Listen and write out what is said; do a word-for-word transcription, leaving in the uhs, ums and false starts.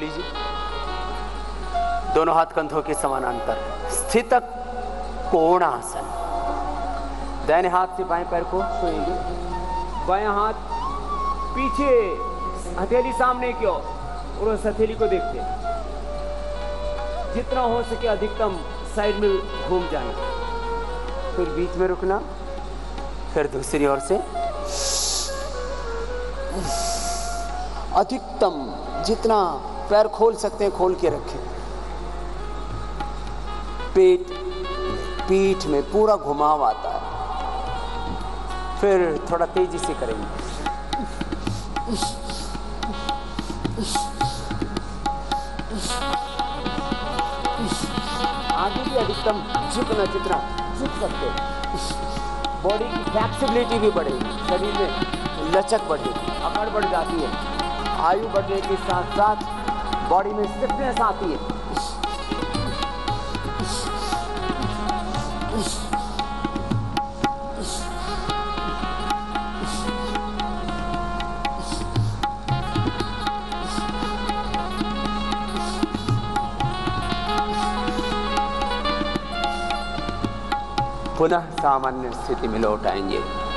लीजिए, दोनों हाथ कंधों के समानांतर, स्थितक कोणासन। दाहिने हाथ से बाएं पैर को छुएंगे, बायां हाथ पीछे, हथेली सामने की ओर, और उस हथेली को देखते हैं। जितना हो सके अधिकतम साइड में घूम जाना, फिर बीच में रुकना, फिर दूसरी ओर से अधिकतम जितना पैर खोल सकते हैं खोल के रखें। पेट पीठ में पूरा घुमाव आता है। फिर थोड़ा तेजी से करेंगे। आगे भी अधिकतम जितना जितना झुक सकते हैं, बॉडी की फ्लैक्सिबिलिटी भी बढ़ेगी, शरीर में लचक बढ़ेगी, अकड़ बढ़ जाती है। आयु बढ़ने के साथ साथ बॉडी में स्टिफनेस आती है। पुनः सामान्य स्थिति में लौट आएंगे।